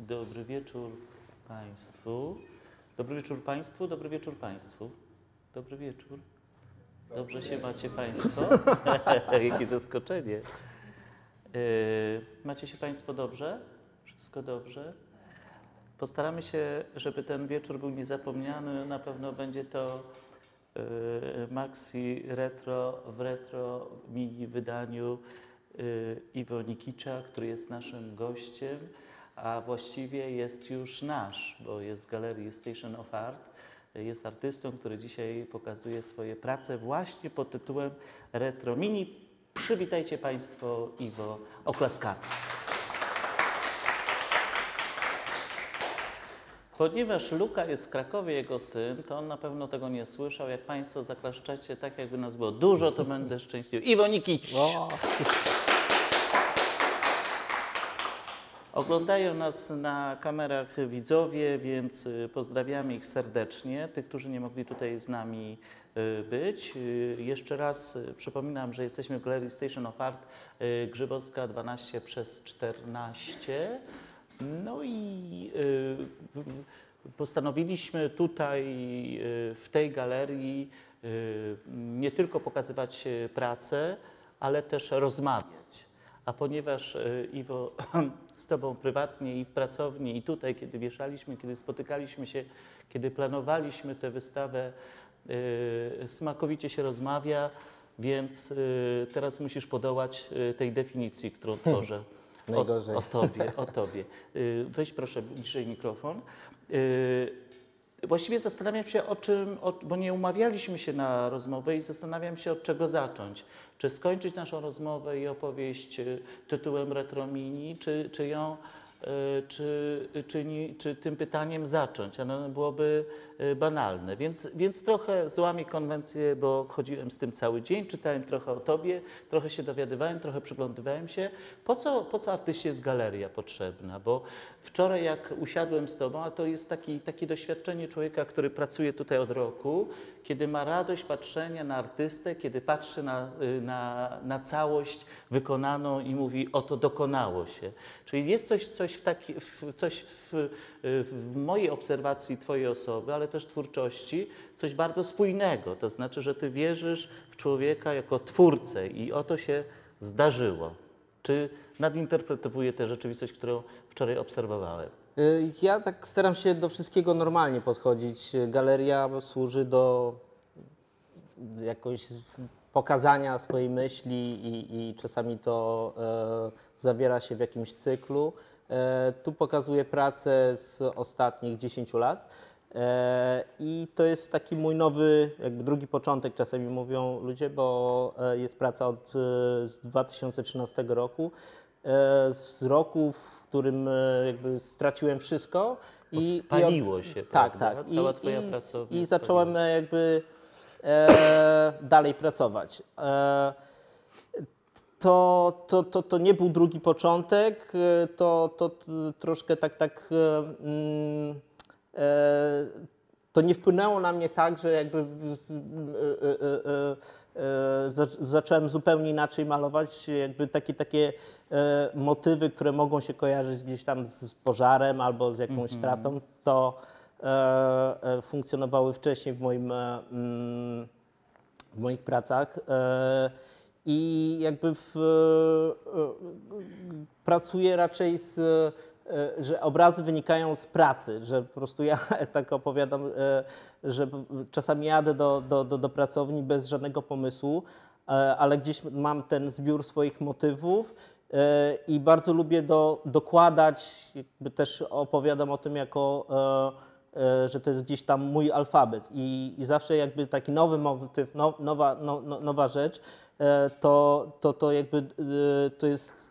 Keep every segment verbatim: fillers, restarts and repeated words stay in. Dobry wieczór Państwu. Dobry wieczór Państwu, dobry wieczór Państwu. Dobry wieczór. Dobrze się macie Państwo? Jakie zaskoczenie. Macie się Państwo dobrze? Wszystko dobrze? Postaramy się, żeby ten wieczór był niezapomniany. Na pewno będzie to maxi retro w retro mini wydaniu Ivo Nikicia, który jest naszym gościem, a właściwie jest już nasz, bo jest w galerii Station of Art. Jest artystą, który dzisiaj pokazuje swoje prace właśnie pod tytułem Retro Mini. Przywitajcie Państwo Iwo oklaskami. Ponieważ Luka jest w Krakowie, jego syn, to on na pewno tego nie słyszał. Jak Państwo zaklaszczecie tak, jakby nas było dużo, to będę szczęśliwy. Ivo Nikić! Wow. Oglądają nas na kamerach widzowie, więc pozdrawiamy ich serdecznie, tych, którzy nie mogli tutaj z nami być. Jeszcze raz przypominam, że jesteśmy w galerii Station of Art Grzybowska dwanaście przez czternaście. No i postanowiliśmy tutaj w tej galerii nie tylko pokazywać pracę, ale też rozmawiać. A ponieważ Iwo z Tobą prywatnie i w pracowni i tutaj, kiedy wieszaliśmy, kiedy spotykaliśmy się, kiedy planowaliśmy tę wystawę, smakowicie się rozmawia, więc teraz musisz podołać tej definicji, którą tworzę. Najgorzej. O, o tobie, o tobie. Weź proszę bliżej mikrofon. Właściwie zastanawiam się o czym, o, bo nie umawialiśmy się na rozmowę i zastanawiam się od czego zacząć. Czy skończyć naszą rozmowę i opowieść tytułem Retro Mini, czy, czy ją, czy, czy, nie, czy tym pytaniem zacząć? Ono byłoby banalne, więc, więc trochę złamię konwencję, bo chodziłem z tym cały dzień, czytałem trochę o tobie, trochę się dowiadywałem, trochę przyglądywałem się. Po co, po co artyście jest galeria potrzebna? Bo wczoraj jak usiadłem z tobą, a to jest taki, takie doświadczenie człowieka, który pracuje tutaj od roku, kiedy ma radość patrzenia na artystę, kiedy patrzy na, na, na całość wykonaną i mówi, oto dokonało się. Czyli jest coś, coś, w, taki, w, coś w, w mojej obserwacji twojej osoby, ale też twórczości, coś bardzo spójnego. To znaczy, że ty wierzysz w człowieka jako twórcę i oto się zdarzyło. Czy nadinterpretowuję tę rzeczywistość, którą wczoraj obserwowałem? Ja tak staram się do wszystkiego normalnie podchodzić. Galeria służy do jakoś pokazania swojej myśli i, i czasami to e, zawiera się w jakimś cyklu. E, tu pokazuję pracę z ostatnich dziesięciu lat e, i to jest taki mój nowy, jakby drugi początek, czasami mówią ludzie, bo e, jest praca od e, z dwa tysiące trzynastego roku, e, z roku, w którym e, jakby straciłem wszystko. I spaliło się, tak, tak. Cała i, twoja pracownia. I zacząłem jakby e, dalej pracować. E, To, to, to, to nie był drugi początek, to, to, to troszkę tak, tak mm, e, to nie wpłynęło na mnie tak, że jakby e, e, e, zacząłem zupełnie inaczej malować, jakby takie, takie e, motywy, które mogą się kojarzyć gdzieś tam z pożarem albo z jakąś mm-hmm. stratą, to e, e, funkcjonowały wcześniej w, moim, mm, w moich pracach. E, I jakby w, pracuję raczej z, że obrazy wynikają z pracy, że po prostu ja tak opowiadam, że czasami jadę do, do, do, do pracowni bez żadnego pomysłu, ale gdzieś mam ten zbiór swoich motywów i bardzo lubię do, dokładać, jakby też opowiadam o tym jako, że to jest gdzieś tam mój alfabet i, i zawsze jakby taki nowy motyw, now, nowa, now, nowa rzecz, To, to, to jakby to jest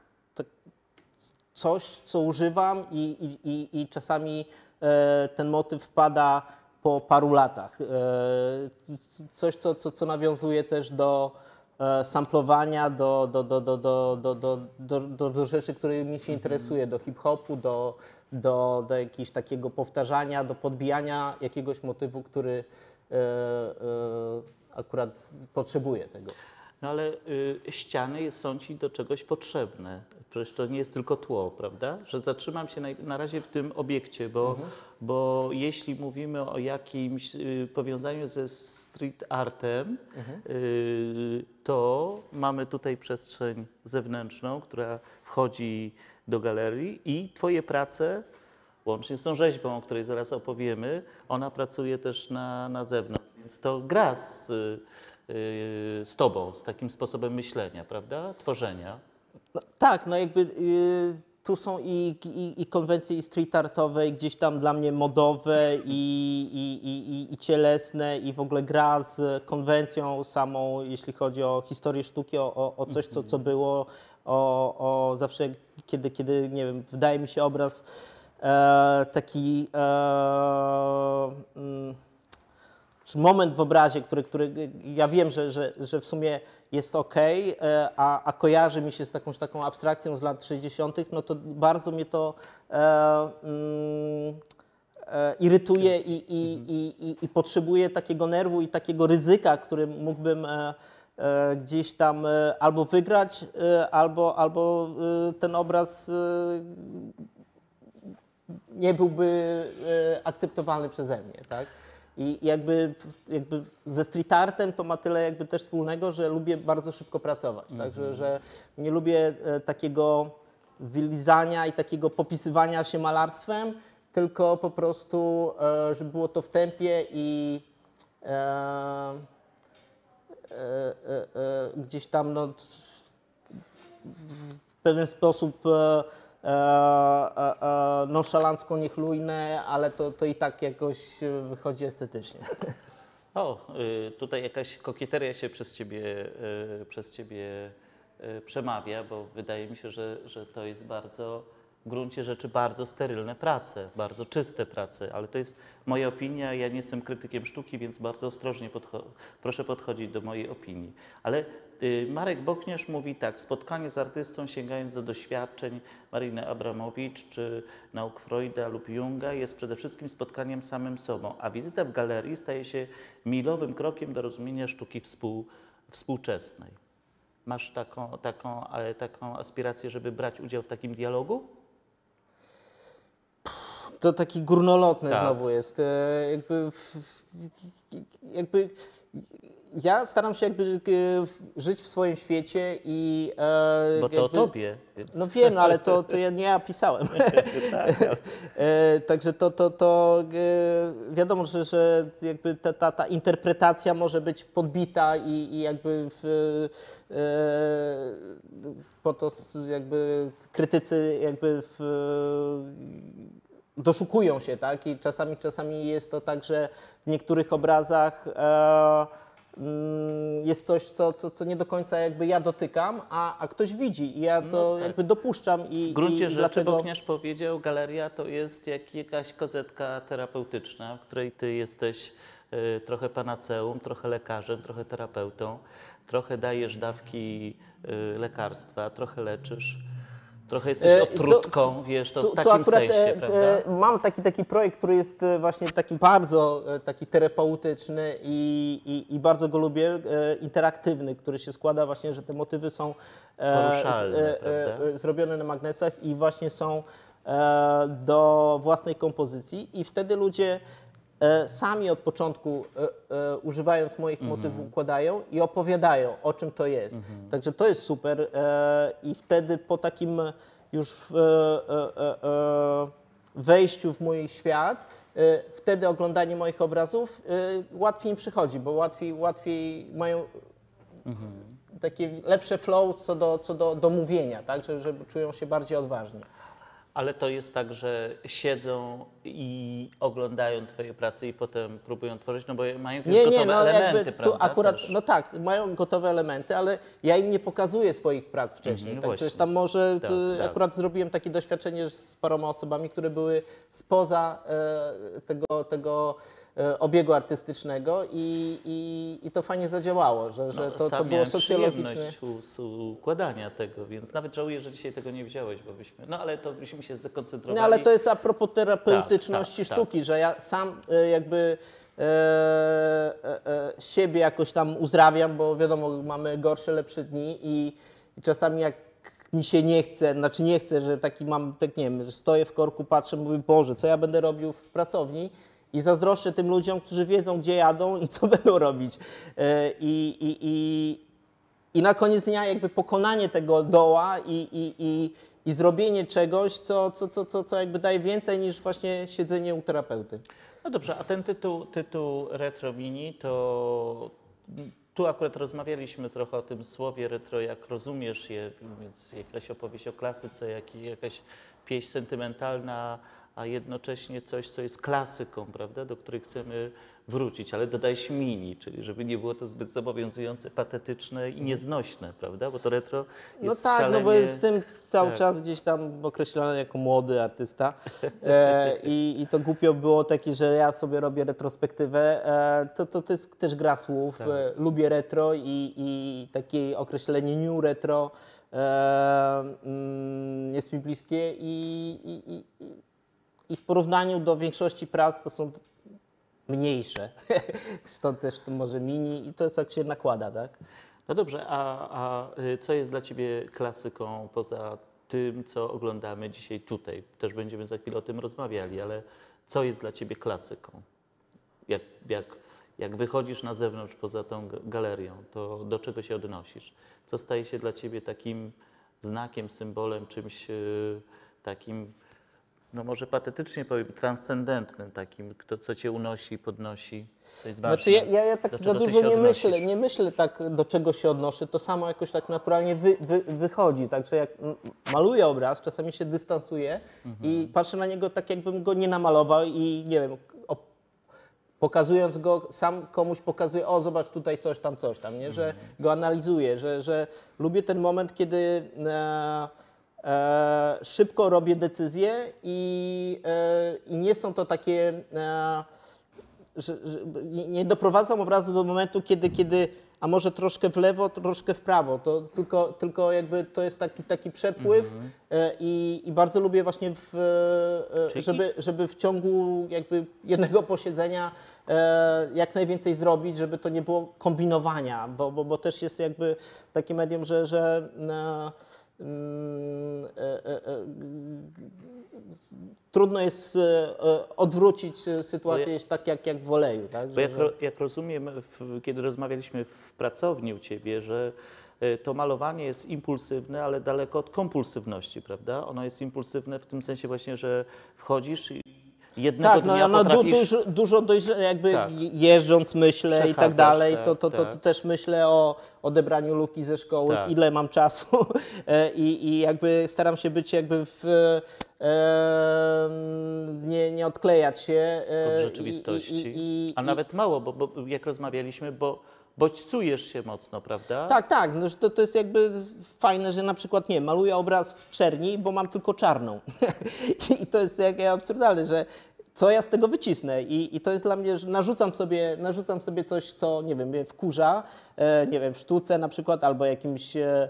coś, co używam i, i, i czasami ten motyw wpada po paru latach. Coś, co, co, co nawiązuje też do samplowania, do, do, do, do, do, do, do, do, do rzeczy, którymi się interesuje, do hip-hopu, do, do, do jakiegoś takiego powtarzania, do podbijania jakiegoś motywu, który akurat potrzebuje tego. No ale y, ściany są ci do czegoś potrzebne. Przecież to nie jest tylko tło, prawda? Że zatrzymam się na, na razie w tym obiekcie, bo, mhm. bo jeśli mówimy o jakimś y, powiązaniu ze street artem, mhm. y, to mamy tutaj przestrzeń zewnętrzną, która wchodzi do galerii i twoje prace, łącznie z tą rzeźbą, o której zaraz opowiemy, ona pracuje też na, na zewnątrz, więc to gra z, y, z tobą, z takim sposobem myślenia, prawda? Tworzenia. No, tak, no jakby yy, tu są i, i, i konwencje i street artowe, i gdzieś tam dla mnie modowe, i, i, i, i cielesne, i w ogóle gra z konwencją samą, jeśli chodzi o historię sztuki, o, o, o coś, co, co było, o, o zawsze, kiedy, kiedy, nie wiem, wydaje mi się obraz e, taki... E, mm, czy moment w obrazie, który, który ja wiem, że, że, że w sumie jest ok, a, a kojarzy mi się z jakąś taką abstrakcją z lat sześćdziesiątych, no to bardzo mnie to e, e, irytuje i, i, i, i, i potrzebuje takiego nerwu i takiego ryzyka, który mógłbym e, e, gdzieś tam e, albo wygrać, e, albo, albo e, ten obraz e, nie byłby e, akceptowalny przeze mnie, tak? I jakby, jakby ze street artem to ma tyle jakby też wspólnego, że lubię bardzo szybko pracować, mm-hmm. także że nie lubię e, takiego wylizania i takiego popisywania się malarstwem, tylko po prostu, e, żeby było to w tempie i e, e, e, e, gdzieś tam no, w pewien sposób e, E, e, e, nonszalancko, niechlujne, ale to, to i tak jakoś wychodzi estetycznie. O, y, tutaj jakaś kokieteria się przez ciebie, y, przez ciebie y, przemawia, bo wydaje mi się, że, że to jest bardzo, w gruncie rzeczy bardzo sterylne prace, bardzo czyste prace, ale to jest moja opinia, ja nie jestem krytykiem sztuki, więc bardzo ostrożnie podcho- proszę podchodzić do mojej opinii. Ale Marek Bochniarz mówi tak, spotkanie z artystą sięgając do doświadczeń Mariny Abramowicz czy nauk Freuda lub Junga jest przede wszystkim spotkaniem samym sobą, a wizyta w galerii staje się milowym krokiem do rozumienia sztuki współ, współczesnej. Masz taką, taką, taką aspirację, żeby brać udział w takim dialogu? To taki górnolotny tak. znowu jest. Jakby, jakby ja staram się jakby żyć w swoim świecie i... E, Bo to jakby, o tobie. Więc. No wiem, no, ale to, to ja nie ja pisałem. tak, tak. E, także to, to, to e, wiadomo, że, że jakby ta, ta, ta interpretacja może być podbita i, i jakby w, e, po to jakby krytycy jakby w, doszukują się, tak? I czasami, czasami jest to tak, że w niektórych obrazach e, jest coś, co, co, co nie do końca jakby ja dotykam, a, a ktoś widzi i ja to no tak. jakby dopuszczam. I, w gruncie i rzeczy dlatego... Bochniarz powiedział, galeria to jest jak jakaś kozetka terapeutyczna, w której ty jesteś y, trochę panaceum, trochę lekarzem, trochę terapeutą, trochę dajesz dawki y, lekarstwa, trochę leczysz. Trochę jesteś otrutką, to, wiesz, to, to w takim to akurat, sensie, prawda? Mam taki, taki projekt, który jest właśnie taki bardzo taki terapeutyczny i, i, i bardzo go lubię, interaktywny, który się składa właśnie, że te motywy są poruszalne, z, zrobione na magnesach i właśnie są do własnej kompozycji i wtedy ludzie sami od początku, używając moich mm-hmm. motywów, układają i opowiadają, o czym to jest. Mm-hmm. Także to jest super i wtedy po takim już wejściu w mój świat, wtedy oglądanie moich obrazów łatwiej im przychodzi, bo łatwiej, łatwiej mają mm-hmm. takie lepsze flow co do, co do, do mówienia, tak? Że, że czują się bardziej odważni. Ale to jest tak, że siedzą i oglądają twoje prace i potem próbują tworzyć, no bo mają już nie, gotowe nie, no elementy, jakby, prawda? Tu akurat, no tak, mają gotowe elementy, ale ja im nie pokazuję swoich prac wcześniej. Mm, tak, tam może tak, tak. Akurat zrobiłem takie doświadczenie z paroma osobami, które były spoza e, tego, tego e, obiegu artystycznego i, i, i to fajnie zadziałało, że, że no, to, to było socjologiczne. Z układania tego, więc nawet żałuję, że dzisiaj tego nie wziąłeś, bo byśmy, no ale to byśmy się zdekoncentrowali. No ale to jest a propos terapeutyczności tak, tak, sztuki, tak. że ja sam jakby e, e, siebie jakoś tam uzdrawiam, bo wiadomo, mamy gorsze, lepsze dni i, i czasami jak mi się nie chce, znaczy nie chcę, że taki mam, tak nie wiem, stoję w korku, patrzę, mówię, Boże, co ja będę robił w pracowni? I zazdroszczę tym ludziom, którzy wiedzą, gdzie jadą i co będą robić. I, i, i, i na koniec dnia jakby pokonanie tego doła i, i, i, i zrobienie czegoś, co, co, co, co, co jakby daje więcej niż właśnie siedzenie u terapeuty. No dobrze, a ten tytuł, tytuł Retro Mini to... Tu akurat rozmawialiśmy trochę o tym słowie retro, jak rozumiesz je, więc jakaś opowieść o klasyce, jak i jakaś pieśń sentymentalna, a jednocześnie coś, co jest klasyką, prawda, do której chcemy wrócić, ale dodajesz mini, czyli żeby nie było to zbyt zobowiązujące, patetyczne i nieznośne, prawda, bo to retro jest No tak, szalenie... no bo jest z tym cały tak. czas gdzieś tam określany jako młody artysta e, i, i to głupio było takie, że ja sobie robię retrospektywę, e, to, to, to jest też gra słów, tak. e, lubię retro i, i takie określenie new retro e, mm, jest mi bliskie i, i, i I w porównaniu do większości prac to są mniejsze, stąd też to może mini i to tak się nakłada, tak? No dobrze, a, a co jest dla Ciebie klasyką poza tym, co oglądamy dzisiaj tutaj? Też będziemy za chwilę o tym rozmawiali, ale co jest dla Ciebie klasyką? Jak, jak, jak wychodzisz na zewnątrz poza tą galerią, to do czego się odnosisz? Co staje się dla Ciebie takim znakiem, symbolem, czymś yy, takim... No może patetycznie powiem, transcendentnym takim, kto, co cię unosi, podnosi, to jest ważne. Znaczy ja, ja, ja tak za dużo nie myślę, nie myślę tak, do czego się odnoszę, to samo jakoś tak naturalnie wy, wy, wychodzi. Także jak maluję obraz, czasami się dystansuję mhm. i patrzę na niego tak, jakbym go nie namalował i nie wiem, pokazując go, sam komuś pokazuję, o zobacz tutaj coś tam, coś tam, nie? Że mhm. go analizuję, że, że lubię ten moment, kiedy... E, E, szybko robię decyzje i, e, i nie są to takie, e, że, że nie doprowadzam obrazu do momentu, kiedy, kiedy, a może troszkę w lewo, troszkę w prawo, to tylko, tylko jakby to jest taki, taki przepływ mm-hmm. e, i, i bardzo lubię właśnie, w, e, żeby, żeby w ciągu jakby jednego posiedzenia e, jak najwięcej zrobić, żeby to nie było kombinowania, bo, bo, bo też jest jakby takie medium, że, że e, Hmm, e, e, e, trudno jest e, odwrócić sytuację, ja, jest tak jak, jak w oleju. Tak? Że, bo jak, że... jak rozumiem, w, kiedy rozmawialiśmy w pracowni u Ciebie, że to malowanie jest impulsywne, ale daleko od kompulsywności, prawda? Ono jest impulsywne w tym sensie właśnie, że wchodzisz i jednego tak, dnia no, no, potrafisz... dużo, dużo dojrze... jakby tak. jeżdżąc myślę i tak dalej, tak, to, to, to, tak. to też myślę o odebraniu Luki ze szkoły, tak. ile mam czasu I, i jakby staram się być jakby w, e, nie, nie odklejać się. Od rzeczywistości, i, i, i, a nawet i, mało, bo, bo jak rozmawialiśmy, bo bodźcujesz się mocno, prawda? Tak, tak. No, to, to jest jakby fajne, że na przykład nie maluję obraz w czerni, bo mam tylko czarną. I to jest jak absurdalne, że co ja z tego wycisnę? I, i to jest dla mnie, że narzucam sobie, narzucam sobie coś, co nie wiem, mnie wkurza, e, nie wiem, w sztuce na przykład, albo jakimś, e,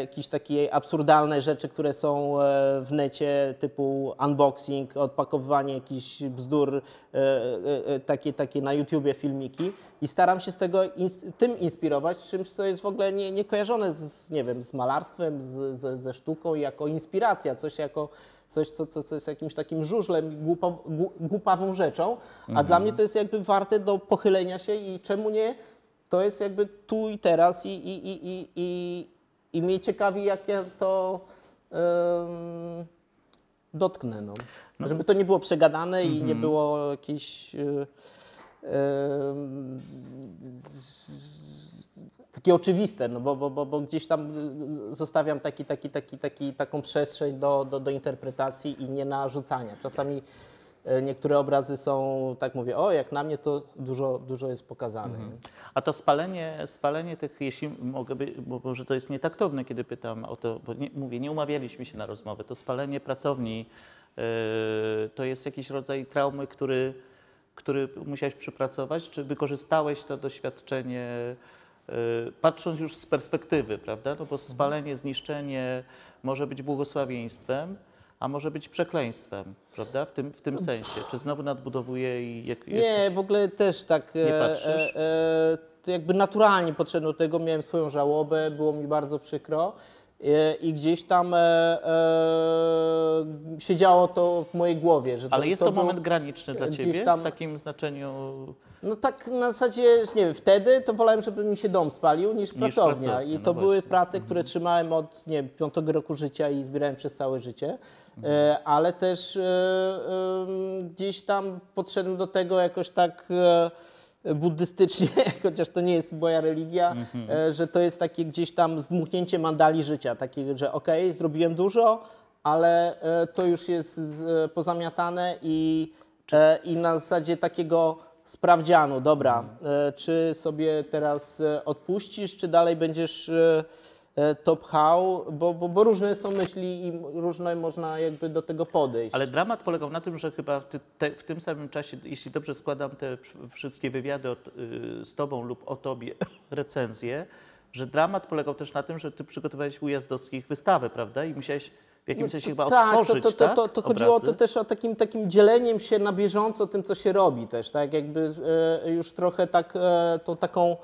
jakieś takie absurdalne rzeczy, które są w necie, typu unboxing, odpakowywanie jakichś bzdur, e, e, takie, takie na YouTubie filmiki. I staram się z tego ins tym inspirować, czymś, co jest w ogóle nie, nie kojarzone z, nie wiem, z malarstwem, z, z, ze sztuką, jako inspiracja, coś jako coś, co, co, co jest jakimś takim żużlem, głupo, głupawą rzeczą, a mhm. dla mnie to jest jakby warte do pochylenia się i czemu nie, to jest jakby tu i teraz i, i, i, i, i, i mnie ciekawi, jak ja to um, dotknę, no. No. Żeby to nie było przegadane mhm. i nie było jakiejś... Yy, takie oczywiste, no bo, bo, bo gdzieś tam zostawiam taki, taki, taki, taki, taką przestrzeń do, do, do interpretacji i nie narzucania. Czasami niektóre obrazy są, tak mówię, o jak na mnie to dużo, dużo jest pokazane. Mhm. A to spalenie, spalenie tych, jeśli mogę, by, bo może to jest nietaktowne, kiedy pytam o to, bo nie, mówię, nie umawialiśmy się na rozmowę, to spalenie pracowni yy, to jest jakiś rodzaj traumy, który który musiałeś przepracować, czy wykorzystałeś to doświadczenie, yy, patrząc już z perspektywy, prawda? No bo spalenie, zniszczenie może być błogosławieństwem, a może być przekleństwem, prawda? W tym, w tym sensie. Czy znowu nadbudowuje i... Jak, jak nie, w ogóle też tak... Nie patrzysz? E, e, to jakby naturalnie podszedłem do tego, miałem swoją żałobę, było mi bardzo przykro. I gdzieś tam e, e, siedziało to w mojej głowie. Że to, ale jest to, to moment graniczny dla ciebie tam, w takim znaczeniu? No tak na zasadzie, nie wiem, wtedy to wolałem, żeby mi się dom spalił niż, niż pracownia. pracownia. I to no były właśnie. prace, mhm. które trzymałem od, nie wiem, piątego roku życia i zbierałem przez całe życie. Mhm. E, ale też e, e, gdzieś tam podszedłem do tego jakoś tak... E, buddystycznie, chociaż to nie jest moja religia, mm-hmm. że to jest takie gdzieś tam zdmuchnięcie mandali życia, takie, że okej, okay, zrobiłem dużo, ale to już jest pozamiatane i, i na zasadzie takiego sprawdzianu, dobra, mm. czy sobie teraz odpuścisz, czy dalej będziesz to pchał, bo, bo, bo różne są myśli i różne można jakby do tego podejść. Ale dramat polegał na tym, że chyba ty, te, w tym samym czasie, jeśli dobrze składam te wszystkie wywiady od, y, z tobą lub o tobie, recenzje, że dramat polegał też na tym, że ty przygotowałeś Ujazdowskich wystawę, prawda? I musiałeś w jakimś no, sensie chyba tak, odtworzyć, to, to, to, to, to, to tak? Chodziło to też o takim, takim dzieleniem się na bieżąco tym, co się robi też, tak? Jakby y, już trochę tak, y, tą taką...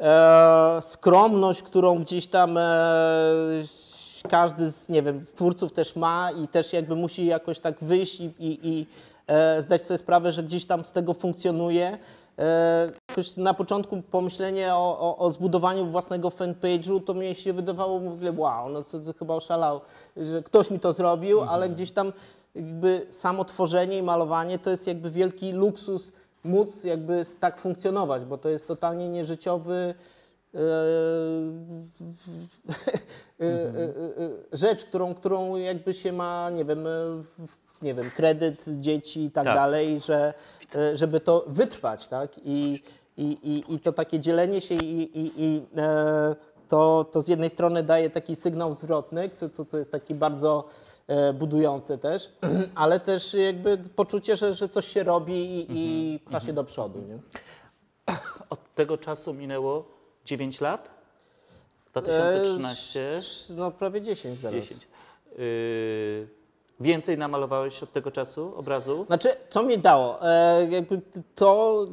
E, skromność, którą gdzieś tam e, każdy z, nie wiem, z twórców też ma i też jakby musi jakoś tak wyjść i, i, i e, zdać sobie sprawę, że gdzieś tam z tego funkcjonuje. E, na początku pomyślenie o, o, o zbudowaniu własnego fanpage'u, to mi się wydawało w ogóle wow, no co, co chyba oszalał, że ktoś mi to zrobił, mhm. ale gdzieś tam jakby samo tworzenie i malowanie to jest jakby wielki luksus, móc jakby tak funkcjonować, bo to jest totalnie nieżyciowy yy, yy, yy, rzecz, którą, którą jakby się ma, nie wiem, nie wiem, kredyt, dzieci i tak, tak. dalej, że, yy, żeby to wytrwać, tak? I, i, i, i to takie dzielenie się i, i, i yy, to, to z jednej strony daje taki sygnał zwrotny, co, co jest taki bardzo e, budujący też, ale też jakby poczucie, że, że coś się robi i, mm-hmm. i pcha się mm-hmm. do przodu. Nie? Od tego czasu minęło dziewięć lat? dwa tysiące trzynaście? E, no prawie dziesięć zaraz. dziesięć. Y- Więcej namalowałeś od tego czasu obrazu? Znaczy, co mi dało? E, jakby to...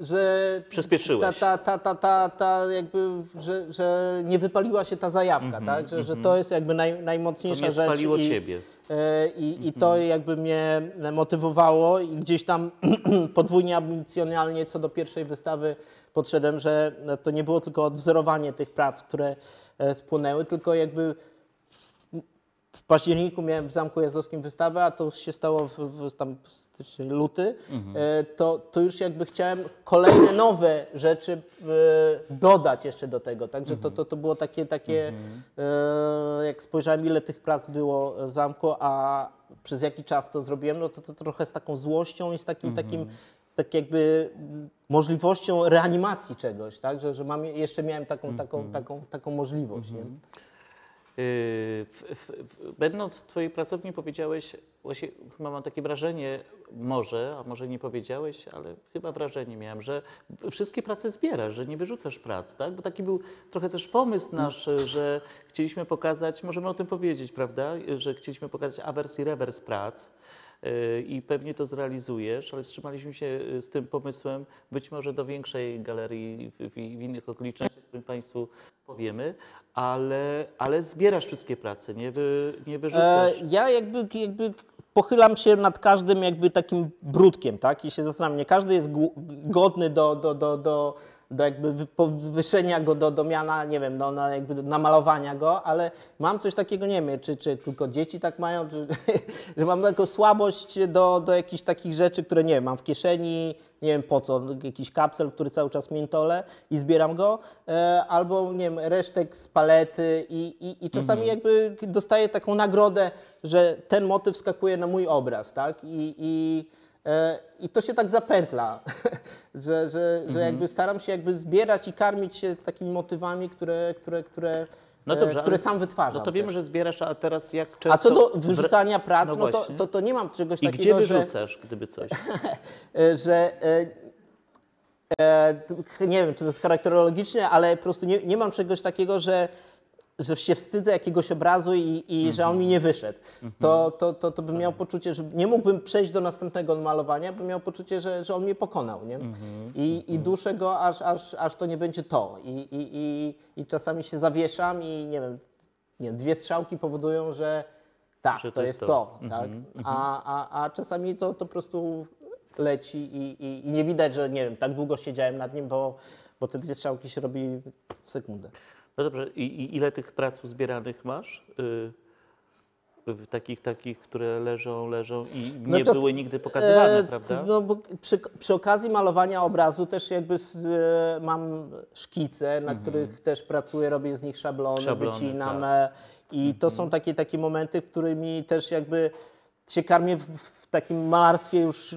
że przyspieszyłeś. Ta, ta, ta, ta, ta, ta jakby, że, że nie wypaliła się ta zajawka, mm-hmm, tak? że, mm-hmm. że to jest jakby naj, najmocniejsza rzecz. To mnie spaliło i, ciebie. I, i, mm-hmm. I to jakby mnie motywowało i gdzieś tam podwójnie ambicjonalnie co do pierwszej wystawy podszedłem, że to nie było tylko odwzorowanie tych prac, które spłynęły, tylko jakby w październiku miałem w Zamku Ujazdowskim wystawę, a to już się stało w, w tam styczniu, luty, mhm. to, to już jakby chciałem kolejne nowe rzeczy e, dodać jeszcze do tego. Także mhm. to, to, to było takie, takie mhm. e, jak spojrzałem, ile tych prac było w Zamku, a przez jaki czas to zrobiłem, no to, to trochę z taką złością i z takim, mhm. takim tak jakby możliwością reanimacji czegoś, tak? że, że mam, jeszcze miałem taką, mhm. taką, taką, taką możliwość. Mhm. Nie? Będąc w twojej pracowni powiedziałeś, właśnie chyba mam takie wrażenie, może, a może nie powiedziałeś, ale chyba wrażenie miałem, że wszystkie prace zbierasz, że nie wyrzucasz prac, tak? Bo taki był trochę też pomysł nasz, że chcieliśmy pokazać, możemy o tym powiedzieć, prawda? Że chcieliśmy pokazać awers i rewers prac i pewnie to zrealizujesz, ale wstrzymaliśmy się z tym pomysłem być może do większej galerii w innych okolicznościach, o którym państwu powiemy. Ale, ale zbierasz wszystkie prace, nie, wy, nie wyrzucasz. E, ja jakby, jakby pochylam się nad każdym jakby takim brudkiem, tak? I się zastanawiam, nie każdy jest godny do, do, do, do, do jakby wywyższenia go, do, do miana, nie wiem, do, na jakby do namalowania go, ale mam coś takiego, nie wiem, czy, czy tylko dzieci tak mają, czy, że mam taką słabość do, do jakichś takich rzeczy, które nie wiem, mam w kieszeni, nie wiem po co, jakiś kapsel, który cały czas miętolę i zbieram go, e, albo nie wiem, resztek z palety i, i, i czasami mm-hmm. jakby dostaję taką nagrodę, że ten motyw skakuje na mój obraz, tak? I, i, e, i to się tak zapętla, że, że, że mm-hmm. jakby staram się jakby zbierać i karmić się takimi motywami, które, które, które No dobrze, które sam wytwarzam. No to wiemy, też. że zbierasz, a teraz jak często... A co do wyrzucania prac, no, no to, to, to nie mam czegoś I takiego, że... I gdzie wyrzucasz, że, gdyby coś? że... E, e, nie wiem, czy to jest charakterologiczne, ale po prostu nie, nie mam czegoś takiego, że, że się wstydzę jakiegoś obrazu i, i mm-hmm. że on mi nie wyszedł. Mm-hmm. To, to, to, to bym miał poczucie, że nie mógłbym przejść do następnego malowania, bym miał poczucie, że, że on mnie pokonał, nie? Mm-hmm. I, i duszę go, aż, aż, aż to nie będzie to. I, i, i, i czasami się zawieszam i nie wiem, nie, dwie strzałki powodują, że tak, że to, to jest to. to tak? mm -hmm. a, a, a czasami to, to po prostu leci i, i, i nie widać, że nie wiem, tak długo siedziałem nad nim, bo, bo te dwie strzałki się robi w sekundę. No dobrze, i, i ile tych prac uzbieranych masz? Yy... Takich, takich, które leżą, leżą i nie no to, były nigdy pokazywane, e, prawda? No bo przy, przy okazji malowania obrazu też jakby z, e, mam szkice, na mm-hmm. których też pracuję, robię z nich szablony, szablony wycinam. Tak. I mm-hmm. to są takie, takie momenty, którymi też jakby się karmię w, w takim malarstwie już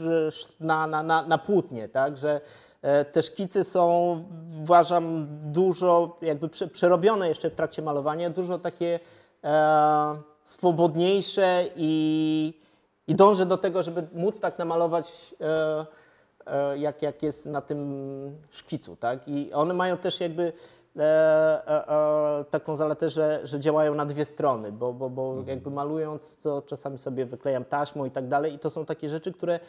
na, na, na, na płótnie, tak? Że e, te szkice są, uważam, dużo jakby prze, przerobione jeszcze w trakcie malowania, dużo takie... E, swobodniejsze i, i dążę do tego, żeby móc tak namalować, e, e, jak, jak jest na tym szkicu, tak? I one mają też jakby e, e, e, taką zaletę, że, że działają na dwie strony, bo, bo, bo mhm. jakby malując to czasami sobie wyklejam taśmą i tak dalej i to są takie rzeczy, które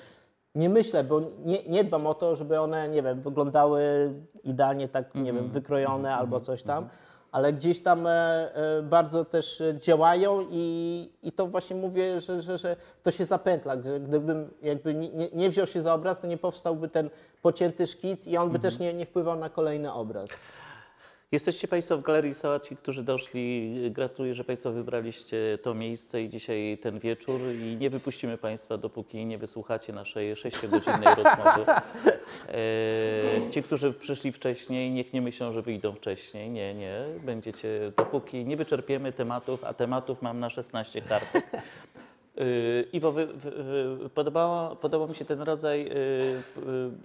nie myślę, bo nie, nie dbam o to, żeby one, nie wiem, wyglądały idealnie tak, nie mhm. wiem, wykrojone mhm. albo coś tam. Mhm. Ale gdzieś tam bardzo też działają i, i to właśnie mówię, że, że, że to się zapętla, że gdybym jakby nie, nie wziął się za obraz, to nie powstałby ten pocięty szkic i on by mhm. też nie, nie wpływał na kolejny obraz. Jesteście Państwo w Galerii Sowa, ci, którzy doszli. Gratuluję, że Państwo wybraliście to miejsce i dzisiaj ten wieczór i nie wypuścimy Państwa, dopóki nie wysłuchacie naszej sześciogodzinnej rozmowy. E, ci, którzy przyszli wcześniej, niech nie myślą, że wyjdą wcześniej. Nie, nie. Będziecie, dopóki nie wyczerpiemy tematów, a tematów mam na szesnaście kartek. Iwo, wy, wy, wy, podobało, podobał mi się ten rodzaj y,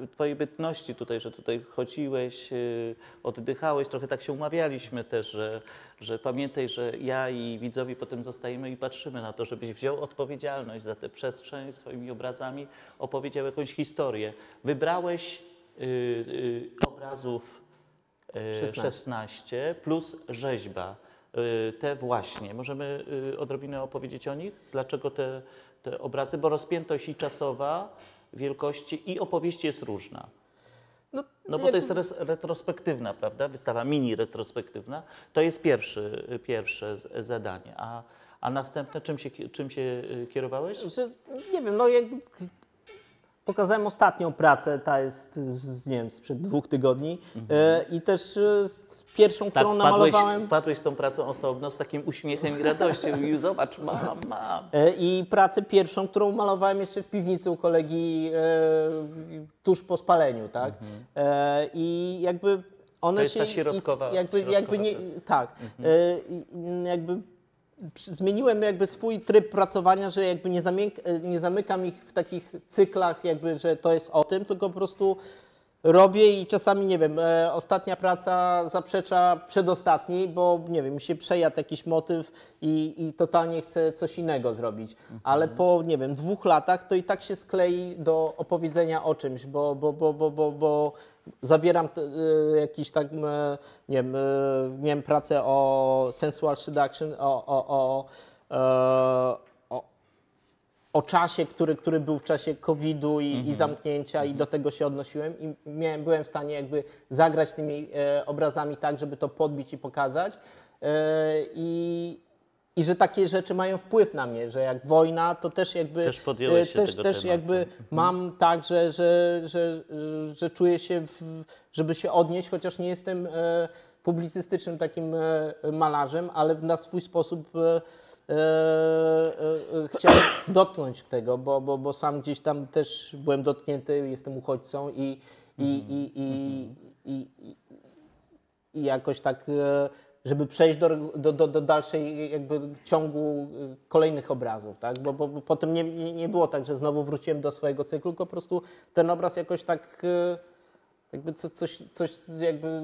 y, twojej bytności tutaj, że tutaj chodziłeś, y, oddychałeś, trochę tak się umawialiśmy też, że, że pamiętaj, że ja i widzowie potem zostajemy i patrzymy na to, żebyś wziął odpowiedzialność za tę przestrzeń, swoimi obrazami opowiedział jakąś historię. Wybrałeś y, y, obrazów y, szesnaście plus rzeźba. Te właśnie. Możemy odrobinę opowiedzieć o nich? Dlaczego te, te obrazy? Bo rozpiętość i czasowa, wielkości i opowieści jest różna. No, no bo to jest res, retrospektywna, prawda? Wystawa mini retrospektywna. To jest pierwszy, pierwsze zadanie. A, a następne, czym się, czym się kierowałeś? Nie wiem, no jakby pokazałem ostatnią pracę, ta jest z, nie wiem, sprzed dwóch tygodni mhm. i też pierwszą, tak, którą namalowałem. Wpadłeś z tą pracą osobno, z takim uśmiechem i radością i zobacz, mam, mam. I pracę pierwszą, którą malowałem jeszcze w piwnicy u kolegi e, tuż po spaleniu, tak? Mhm. E, I jakby one to jest się... ta środkowa, i, jakby, środkowa jakby nie, tak. Mhm. E, jakby zmieniłem jakby swój tryb pracowania, że jakby nie, nie zamykam ich w takich cyklach, jakby, że to jest o tym, tylko po prostu robię i czasami, nie wiem, e, ostatnia praca zaprzecza przedostatniej, bo nie wiem, mi się przejadł jakiś motyw i, i totalnie chcę coś innego zrobić. Mhm. Ale po, nie wiem, dwóch latach to i tak się sklei do opowiedzenia o czymś, bo, bo, bo, bo, bo, bo zawieram t, y, jakiś tak, y, nie wiem, y, miałem pracę o sensual seduction, o, o, o, y, o czasie, który, który był w czasie kowida i, mm-hmm. i zamknięcia mm-hmm. i do tego się odnosiłem i miałem, byłem w stanie jakby zagrać tymi e, obrazami tak, żeby to podbić i pokazać e, i, i że takie rzeczy mają wpływ na mnie, że jak wojna, to też jakby też, podjąłeś się też, tego też jakby mam tak, że, że, że, że, że czuję się, w, żeby się odnieść, chociaż nie jestem e, publicystycznym takim e, malarzem, ale na swój sposób e, E, e, e, chciałem dotknąć tego, bo, bo, bo sam gdzieś tam też byłem dotknięty, jestem uchodźcą i, i, mm. i, i, i, i, i jakoś tak, e, żeby przejść do, do, do, do dalszej jakby ciągu kolejnych obrazów, tak? Bo, bo, bo potem nie, nie, nie było tak, że znowu wróciłem do swojego cyklu, tylko po prostu ten obraz jakoś tak e, jakby co, coś, coś jakby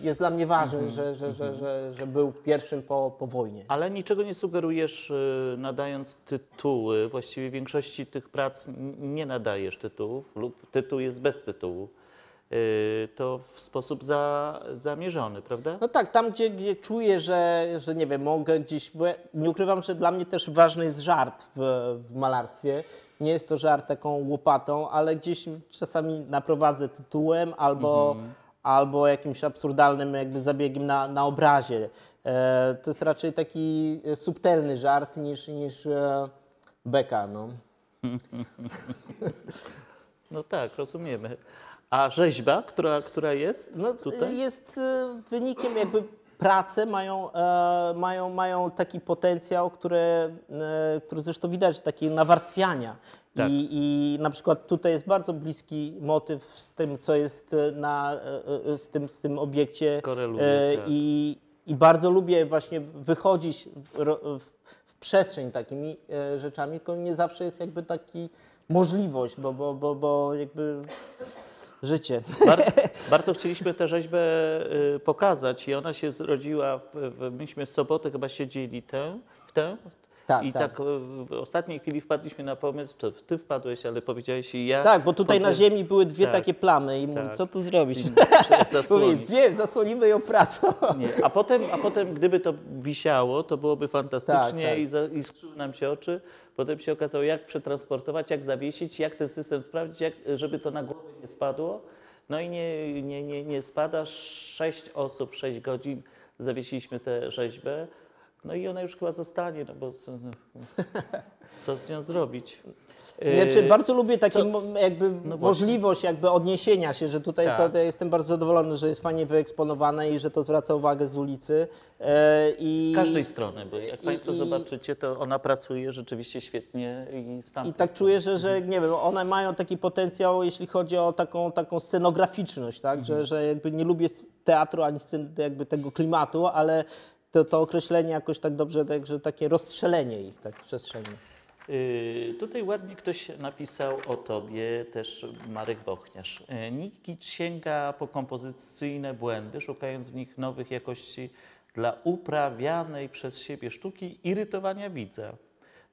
jest dla mnie ważne, mm-hmm. że, że, że, że, że był pierwszym po, po wojnie. Ale niczego nie sugerujesz, nadając tytuły. Właściwie w większości tych prac nie nadajesz tytułów lub tytuł jest bez tytułu. To w sposób za, zamierzony, prawda? No tak, tam gdzie, gdzie czuję, że, że nie wiem, mogę gdzieś... Bo ja nie ukrywam, że dla mnie też ważny jest żart w, w malarstwie. Nie jest to żart taką łopatą, ale gdzieś czasami naprowadzę tytułem albo, mm-hmm. albo jakimś absurdalnym jakby zabiegiem na, na obrazie. E, to jest raczej taki subtelny żart niż, niż e, beka. No. No tak, rozumiemy. A rzeźba, która, która jest no, tutaj? Jest wynikiem jakby prace, mają, e, mają, mają taki potencjał, który, e, który zresztą widać, takie nawarstwiania. Tak. I, I na przykład tutaj jest bardzo bliski motyw z tym, co jest na, z tym, z tym obiekcie. Koreluje, e, tak. i, I bardzo lubię właśnie wychodzić w, w, w przestrzeń takimi e, rzeczami, tylko nie zawsze jest jakby taki możliwość, bo, bo, bo, bo jakby życie. Bardzo, bardzo chcieliśmy tę rzeźbę pokazać i ona się zrodziła, w, myśmy w sobotę chyba siedzieli tę, w tę. Tak, I tak. tak w ostatniej chwili wpadliśmy na pomysł, czy ty wpadłeś, ale powiedziałeś i ja. Tak, bo tutaj potem... na ziemi były dwie tak, takie plamy i tak. mówi, co tu zrobić? Zasłonić. Wiem, zasłonimy ją pracą. Nie. A, potem, a potem, gdyby to wisiało, to byłoby fantastycznie tak, tak. i, za, i skrzyły nam się oczy. Potem się okazało, jak przetransportować, jak zawiesić, jak ten system sprawdzić, jak, żeby to na głowę nie spadło. No i nie, nie, nie, nie spada. Sześć osób, sześć godzin zawiesiliśmy tę rzeźbę. No i ona już chyba zostanie, no bo co, co z nią zrobić? Znaczy, bardzo lubię taką jakby no możliwość jakby odniesienia się, że tutaj tak. to, ja jestem bardzo zadowolony, że jest fajnie wyeksponowane i że to zwraca uwagę z ulicy. I, z każdej strony, bo jak i, Państwo i, zobaczycie, to ona pracuje rzeczywiście świetnie. I, z i tak czuję, że, że nie wiem, one mają taki potencjał, jeśli chodzi o taką, taką scenograficzność, tak? Mhm. że, że jakby nie lubię teatru ani jakby tego klimatu, ale To, to określenie jakoś tak dobrze, tak, że takie rozstrzelenie ich tak w przestrzeni. Yy, tutaj ładnie ktoś napisał o tobie, też Marek Bochniarz. Nikić sięga po kompozycyjne błędy, szukając w nich nowych jakości dla uprawianej przez siebie sztuki, irytowania widza,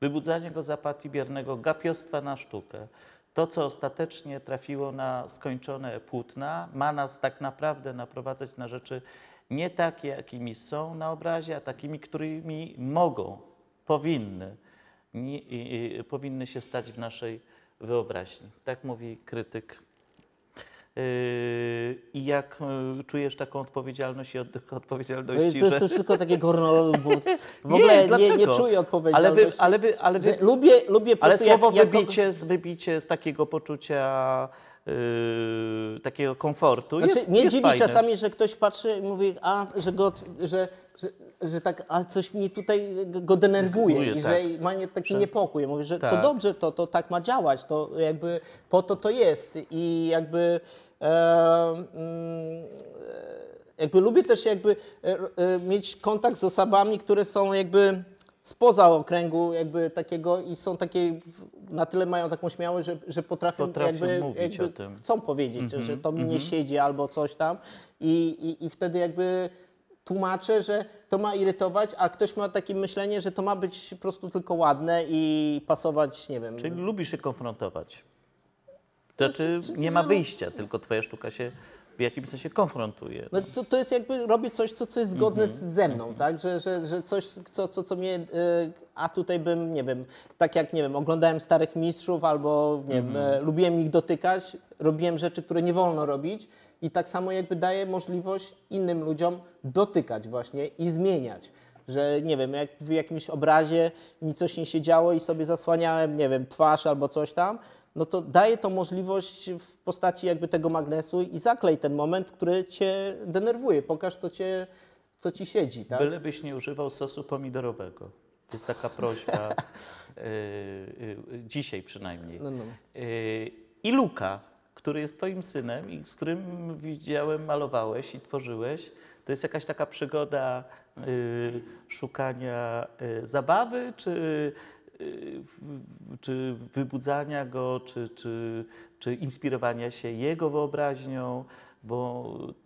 wybudzania go z apatii biernego gapiostwa na sztukę. To, co ostatecznie trafiło na skończone płótna, ma nas tak naprawdę naprowadzać na rzeczy nie takie, jakimi są na obrazie, a takimi, którymi mogą, powinny, nie, i, i, powinny się stać w naszej wyobraźni. Tak mówi krytyk. I yy, jak yy, czujesz taką odpowiedzialność i oddech odpowiedzialności? To jest że... wszystko takie gornolobut. W ogóle nie, nie, nie czuję odpowiedzialności. Ale, wy, ale, wy, ale wy... lubię, lubię po ale prostu słowo jak, wybicie, jak... Z, wybicie z takiego poczucia... Yy, takiego komfortu. Znaczy, jest, nie jest dziwi fajny. Czasami, że ktoś patrzy i mówi, a, że, go, że, że, że tak, a coś mi tutaj go denerwuje Mówię, i tak. że ma nie, taki że... niepokój. Mówi, że tak. to dobrze, to, to tak ma działać, to jakby po to to jest i jakby e, mm, jakby lubię też jakby e, e, mieć kontakt z osobami, które są jakby spoza okręgu jakby takiego i są takie, na tyle mają taką śmiałość, że, że potrafią, potrafią jakby, mówić jakby o tym. Chcą powiedzieć, mm -hmm, że to mi mm -hmm. nie siedzi albo coś tam i, i, i wtedy jakby tłumaczę, że to ma irytować, a ktoś ma takie myślenie, że to ma być po prostu tylko ładne i pasować, nie wiem. Czyli lubisz się konfrontować. To znaczy no, nie ma wyjścia, tylko twoja sztuka się w jakimś sensie konfrontuje. No to, to jest jakby robię coś, co, co jest zgodne mm -hmm. ze mną, mm -hmm. tak? Że, że, że coś, co, co, co mnie... Yy, a tutaj bym, nie wiem, tak jak, nie wiem, oglądałem starych mistrzów albo, nie mm -hmm. wiem, lubiłem ich dotykać, robiłem rzeczy, które nie wolno robić i tak samo jakby daję możliwość innym ludziom dotykać właśnie i zmieniać. Że, nie wiem, jak w jakimś obrazie mi coś nie siedziało i sobie zasłaniałem, nie wiem, twarz albo coś tam, no to daje to możliwość w postaci jakby tego magnesu i zaklej ten moment, który cię denerwuje. Pokaż, co, cię, co ci siedzi. Tak? Bylebyś nie używał sosu pomidorowego. To jest taka prośba, y, y, dzisiaj przynajmniej. No, no. Y, I Luka, który jest twoim synem i z którym widziałem, malowałeś i tworzyłeś, to jest jakaś taka przygoda y, szukania y, zabawy, czy... czy wybudzania go, czy, czy, czy inspirowania się jego wyobraźnią, bo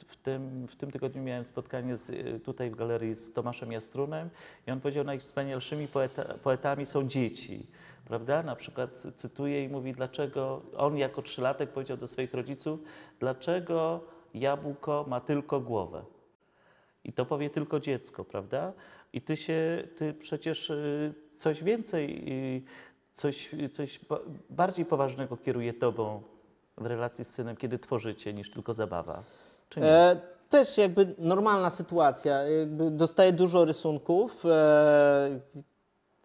w tym, w tym tygodniu miałem spotkanie z, tutaj w galerii z Tomaszem Jastrunem i on powiedział, że najwspanialszymi poeta, poetami są dzieci, prawda? Na przykład cytuję i mówi, dlaczego on jako trzylatek powiedział do swoich rodziców, dlaczego jabłko ma tylko głowę i to powie tylko dziecko, prawda? I ty się, ty przecież coś więcej, coś, coś bardziej poważnego kieruje tobą w relacji z synem, kiedy tworzycie, niż tylko zabawa. Czy nie? E, też jakby normalna sytuacja. Jakby dostaję dużo rysunków. E,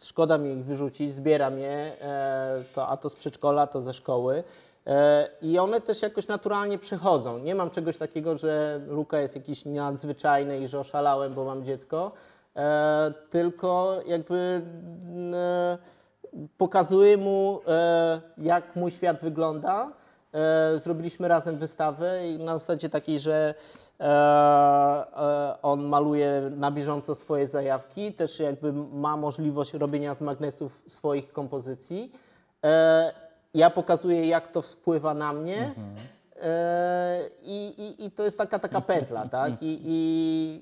szkoda mi ich wyrzucić, zbieram je, e, to, a to z przedszkola, to ze szkoły. E, I one też jakoś naturalnie przychodzą. Nie mam czegoś takiego, że Luka jest jakiś nadzwyczajny i że oszalałem, bo mam dziecko. E, tylko jakby e, pokazuję mu, e, jak mój świat wygląda. E, zrobiliśmy razem wystawę i na zasadzie takiej, że e, e, on maluje na bieżąco swoje zajawki, też jakby ma możliwość robienia z magnesów swoich kompozycji. E, ja pokazuję, jak to wpływa na mnie. Mhm. I, i, I to jest taka, taka pętla, tak? I, i,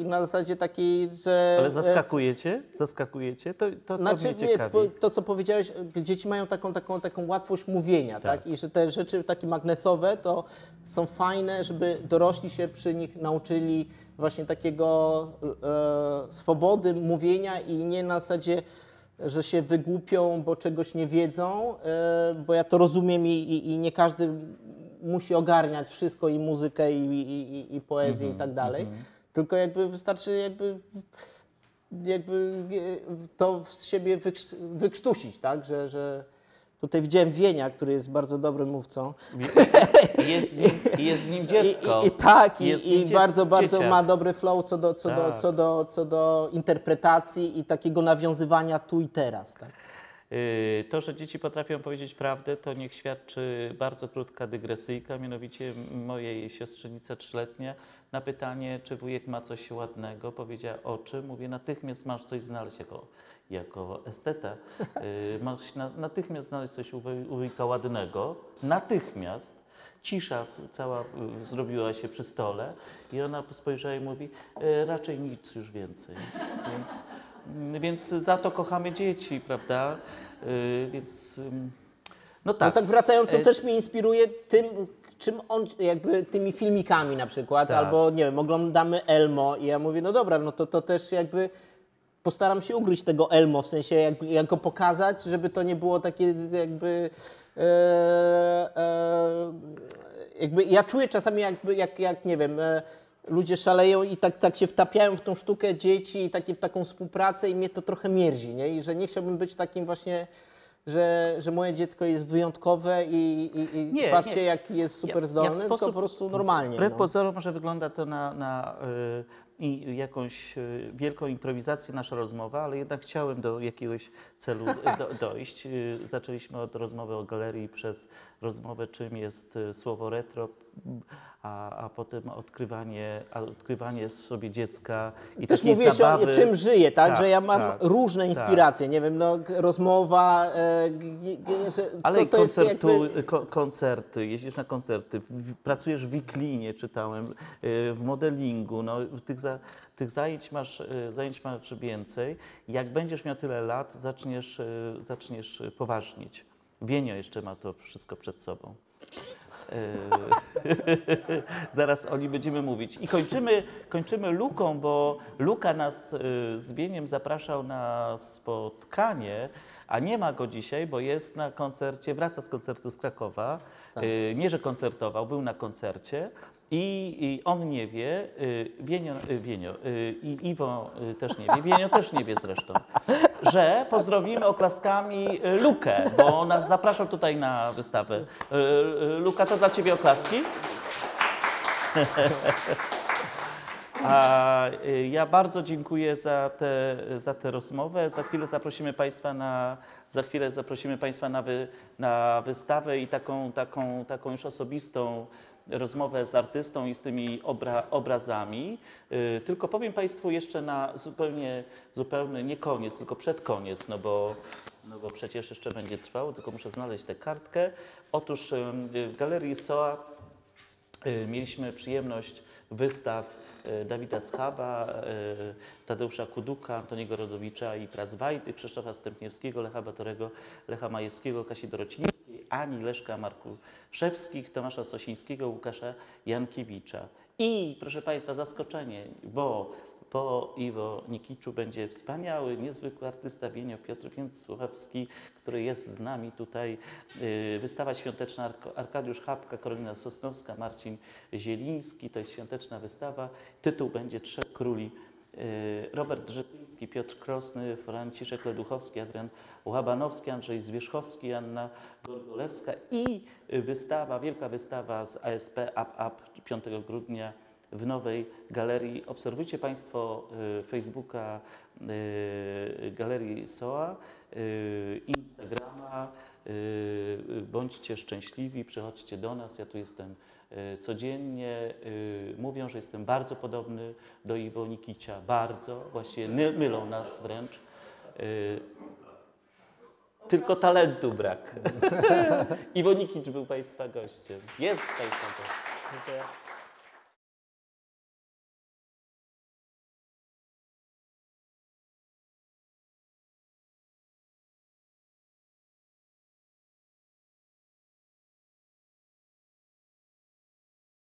i na zasadzie takiej, że... Ale zaskakujecie? Zaskakujecie? To, to, to znaczy, mnie ciekawi. Nie, to, co powiedziałeś, dzieci mają taką, taką, taką łatwość mówienia, tak. tak? I że te rzeczy takie magnesowe to są fajne, żeby dorośli się przy nich nauczyli właśnie takiego e, swobody mówienia i nie na zasadzie, że się wygłupią, bo czegoś nie wiedzą, e, bo ja to rozumiem i, i, i nie każdy musi ogarniać wszystko i muzykę, i, i, i poezję, mm-hmm, i tak dalej. Mm-hmm. Tylko jakby wystarczy jakby, jakby to z siebie wykrz wykrztusić, tak? Że, że tutaj widziałem Wienia, który jest bardzo dobrym mówcą. Jest, jest w nim dziecko. I, i, i tak, i, i, i bardzo, bardzo dzieciak. Ma dobry flow co do, co, tak. do, co, do, co do interpretacji i takiego nawiązywania tu i teraz. Tak? To, że dzieci potrafią powiedzieć prawdę, to niech świadczy bardzo krótka dygresyjka, mianowicie mojej siostrzenica trzyletnia na pytanie, czy wujek ma coś ładnego, powiedziała o czym, mówię natychmiast masz coś znaleźć jako, jako esteta, masz na, natychmiast znaleźć coś u, u wujka ładnego, natychmiast. Cisza cała zrobiła się przy stole i ona spojrzała i mówi, e, raczej nic już więcej, więc, więc za to kochamy dzieci, prawda, e, więc no tak. No tak wracając, e... też mnie inspiruje tym, czym on, jakby tymi filmikami na przykład, tak. Albo nie wiem, oglądamy Elmo i ja mówię, no dobra, no to, to też jakby postaram się ugryźć tego Elmo, w sensie jak, jak go pokazać, żeby to nie było takie jakby... E, e, jakby ja czuję czasami jakby, jak, jak nie wiem, e, ludzie szaleją i tak, tak się wtapiają w tą sztukę dzieci i takie, w taką współpracę i mnie to trochę mierzi, nie? I że nie chciałbym być takim właśnie, że, że moje dziecko jest wyjątkowe i, i, i nie, patrzcie nie. Jak jest super zdolny, ja, ja tylko po prostu normalnie. Wbrew no. pozorom, że wygląda to na... na yy... i jakąś wielką improwizację nasza rozmowa, ale jednak chciałem do jakiegoś celu do, dojść. Zaczęliśmy od rozmowy o galerii przez rozmowę, czym jest słowo retro, a, a potem odkrywanie, a odkrywanie sobie dziecka i też mówię zabawy. O czym żyję, tak? Tak, że ja mam tak, różne inspiracje, tak. Nie wiem, no, rozmowa, e, e, że ale to, to koncertu, jest jakby... koncerty, jeździsz na koncerty, pracujesz w wiklinie, czytałem, w modelingu, no, tych, za, tych zajęć, masz, zajęć masz więcej. Jak będziesz miał tyle lat, zaczniesz, zaczniesz poważnić. Wienio jeszcze ma to wszystko przed sobą. Zaraz o nim będziemy mówić. I kończymy, kończymy Luką, bo Luka nas z Wieniem zapraszał na spotkanie, a nie ma go dzisiaj, bo jest na koncercie, wraca z koncertu z Krakowa. Tak. Nie, że koncertował, był na koncercie i, i on nie wie, Wienio, Wienio i Iwo też nie wie, Wienio też nie wie zresztą, że pozdrowimy oklaskami Lukę, bo nas zapraszał tutaj na wystawę. Luka, to dla ciebie oklaski. A ja bardzo dziękuję za tę za tę rozmowę. Za chwilę zaprosimy Państwa na, za chwilę zaprosimy Państwa na, wy, na wystawę i taką, taką, taką już osobistą rozmowę z artystą i z tymi obra, obrazami. Yy, tylko powiem Państwu jeszcze na zupełnie, zupełnie nie koniec, tylko przed koniec, no bo, no bo przecież jeszcze będzie trwało, tylko muszę znaleźć tę kartkę. Otóż yy, w Galerii S O A yy, mieliśmy przyjemność wystaw Dawida Schaba, Tadeusza Kuduka, Antoniego Rodowicza i Prasbajty, Krzysztofa Stępniewskiego, Lecha Batorego, Lecha Majewskiego, Kasi Dorocińskiej, Ani, Leszka Markuszewskich, Tomasza Sosińskiego, Łukasza Jankiewicza. I proszę Państwa, zaskoczenie, bo po Iwo Nikiczu będzie wspaniały, niezwykły artysta Wienio Piotr Więcławski, który jest z nami tutaj. Wystawa świąteczna Arkadiusz Chabka, Karolina Sosnowska, Marcin Zieliński. To jest świąteczna wystawa. Tytuł będzie Trzech Króli. Robert Żytyński, Piotr Krosny, Franciszek Leduchowski, Adrian Łabanowski, Andrzej Zwierzchowski, Anna Gorgolewska i wystawa, wielka wystawa z A S P Up Up piątego grudnia w Nowej Galerii. Obserwujcie Państwo Facebooka Galerii S O A, Instagrama. Bądźcie szczęśliwi, przychodźcie do nas, ja tu jestem codziennie. Mówią, że jestem bardzo podobny do Iwo Nikicia, bardzo, właśnie mylą nas wręcz. Tylko talentu brak. Iwo Nikicz był Państwa gościem, jest Państwa gościem.